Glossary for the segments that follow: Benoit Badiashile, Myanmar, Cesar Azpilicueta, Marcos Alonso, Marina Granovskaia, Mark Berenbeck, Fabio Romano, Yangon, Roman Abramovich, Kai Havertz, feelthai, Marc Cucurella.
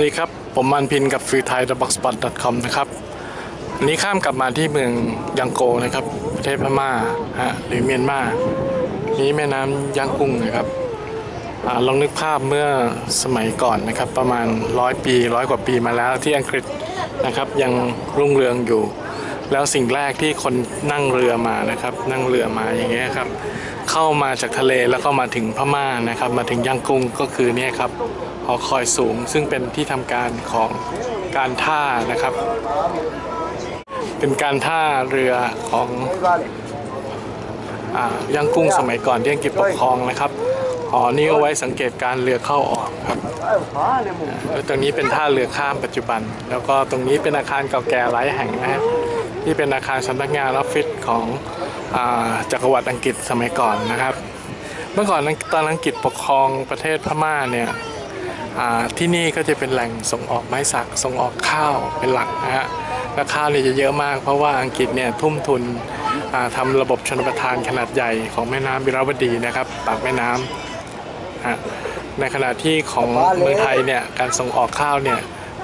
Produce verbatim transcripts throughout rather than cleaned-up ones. นี่ครับผมอันพินกับฟรีไทย ดอท บ็อกซ์สปอต ดอท คอม นะครับวันนี้ข้ามกลับมาที่เมืองยังโกนะครับประเทศพม่าฮะหรือเมียนมานี้แม่น้ำย่างกุ้งนะครับลองนึกภาพเมื่อสมัยก่อนนะครับประมาณร้อยปีร้อยกว่าปีมาแล้วที่อังกฤษนะครับยังรุ่งเรืองอยู่แล้วสิ่งแรกที่คนนั่งเรือมานะครับนั่งเรือมาอย่างเงี้ยครับเข้ามาจากทะเลแล้วก็มาถึงพม่านะครับมาถึงย่างกุ้งก็คือเนี่ยครับหอคอยสูงซึ่งเป็นที่ทำการของการท่านะครับเป็นการท่าเรือของย่างกุ้งสมัยก่อนที่อังกฤษปกครองนะครับหอนี้เอาไว้สังเกตการเรือเข้าออกครับแล้วตรงนี้เป็นท่าเรือข้ามปัจจุบันแล้วก็ตรงนี้เป็นอาคารเก่าแก่หลายแห่งนะครับที่เป็นอาคารสำนักงานออฟฟิศของจักรวรรดิอังกฤษสมัยก่อนนะครับเมื่อก่อนตอนอังกฤษปกครองประเทศพม่าเนี่ยที่นี่ก็จะเป็นแหล่งส่งออกไม้สักส่งออกข้าวเป็นหลักนะฮะและข้าวเนี่ยจะเยอะมากเพราะว่าอังกฤษเนี่ยทุ่มทุนทำระบบชลประทานขนาดใหญ่ของแม่น้ำวิราวดีนะครับปากแม่น้ำในขณะที่ของเมืองไทยเนี่ยการส่งออกข้าวเนี่ย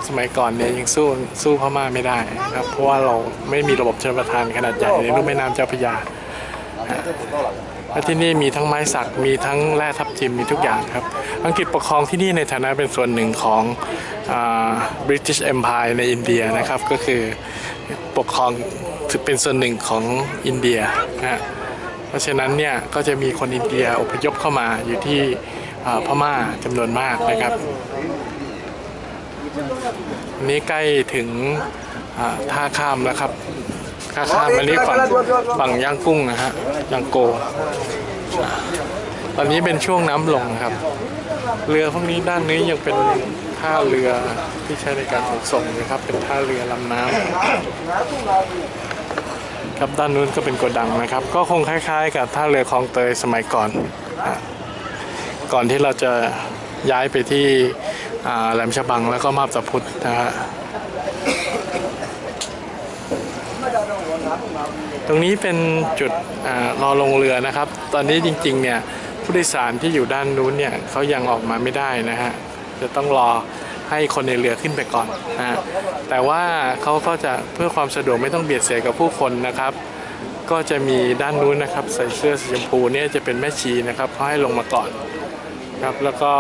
สมัยก่อนเนี่ยยังสู้สู้พม่าไม่ได้นะครับเพราะว่าเราไม่มีระบบชลประทานขนาดใหญ่ในรุ่มแม่น้ำเจ้าพระยาและที่นี่มีทั้งไม้สักมีทั้งแร่ทับทิมมีทุกอย่างครับอังกฤษปกครองที่นี่ในฐานะเป็นส่วนหนึ่งของ British Empire ในอินเดียนะครับก็คือปกครองเป็นส่วนหนึ่งของอินเดียนะเพราะฉะนั้นเนี่ยก็จะมีคนอินเดียอพยพเข้ามาอยู่ที่พม่าจำนวนมากนะครับนี่ใกล้ถึงท่าข้ามแล้วครับท่าข้ามอันนี้ฝั่งฝั่งย่างกุ้งนะฮะย่างโกตอนนี้เป็นช่วงน้ำลงครับเรือพวกนี้ด้านนี้ยังเป็นท่าเรือที่ใช้ในการขนส่งนะครับเป็นท่าเรือลำน้ำครับด้านนู้นก็เป็นโกดังนะครับก็คงคล้ายๆกับท่าเรือคลองเตยสมัยก่อนก่อนที่เราจะย้ายไปที่แหลมฉบังแล้วก็มาบตาพุธนะฮะตรงนี้เป็นจุดรอลงเรือนะครับตอนนี้จริงๆเนี่ยผู้โดยสารที่อยู่ด้านนู้นเนี่ยเขายังออกมาไม่ได้นะฮะจะต้องรอให้คนในเรือขึ้นไปก่อนนะแต่ว่าเขาก็จะเพื่อความสะดวกไม่ต้องเบียดเสียกับผู้คนนะครับก็จะมีด้านนู้นนะครับใส่เสื้อสีชมพูเนี่ยจะเป็นแม่ชีนะครับเขาให้ลงมาก่อนครับแล้วก็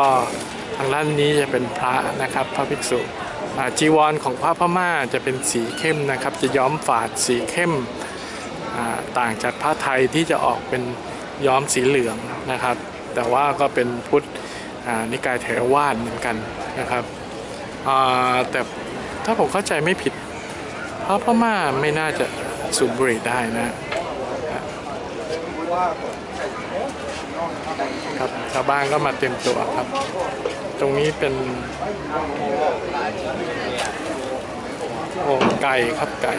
ทางด้านนี้จะเป็นพระนะครับพระภิกษุจีวรของพระพม่าจะเป็นสีเข้มนะครับจะย้อมฝาดสีเข้มต่างจากผ้าไทยที่จะออกเป็นย้อมสีเหลืองนะครับแต่ว่าก็เป็นพุทธนิกายเถรวาทเหมือนกันนะครับแต่ถ้าผมเข้าใจไม่ผิดพระพม่าไม่น่าจะสูบบุหรี่ได้นะครับชาวบ้านก็มาเตรียมตัวครับตรงนี้เป็นโอ้ไก่ครับไก่